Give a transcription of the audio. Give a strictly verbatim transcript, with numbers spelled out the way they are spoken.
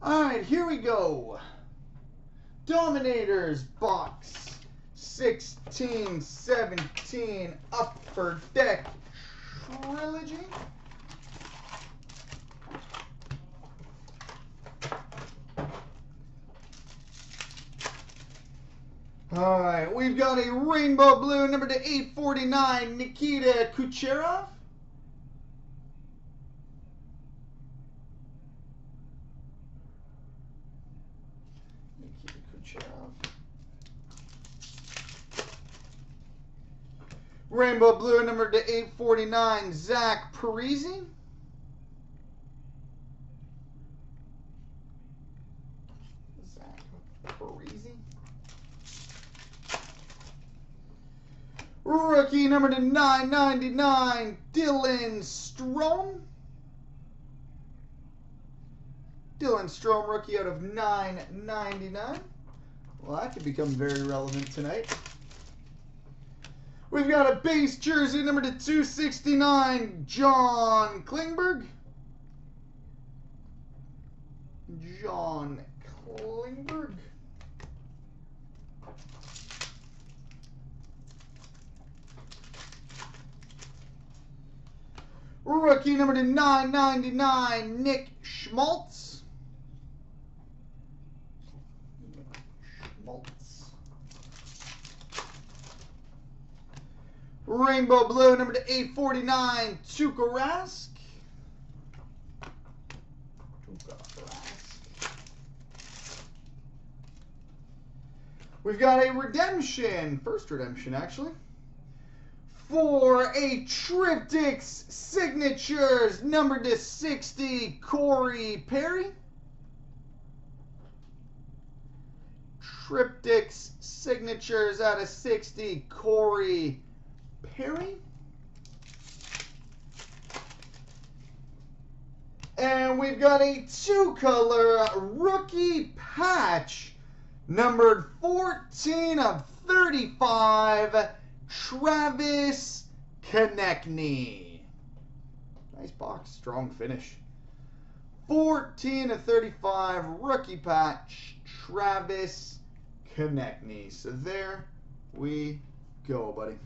All right, here we go. Dominators box sixteen seventeen Upper Deck Trilogy. All right, we've got a rainbow blue number to eight forty-nine, Nikita Kucherov. Rainbow blue number to eight forty-nine, Zach Parise. Zach Parise. Rookie number to nine ninety-nine, Dylan Strome. Dylan Strome, rookie out of nine ninety-nine. Well, that could become very relevant tonight. We've got a base jersey number to two sixty-nine, John Klingberg. John Klingberg. Rookie number to nine ninety-nine, Nick Schmaltz. Rainbow blue number to eight forty-nine, Tuukka Rask. Tuukka Rask. We've got a redemption, first redemption actually, for a Triptychs signatures number to sixty, Corey Perry. Triptychs signatures out of sixty, Corey Perry. And we've got a two-color rookie patch, numbered fourteen of thirty-five, Travis Konechny. Nice box, strong finish. fourteen of thirty-five, rookie patch, Travis Konechny. So there we go, buddy.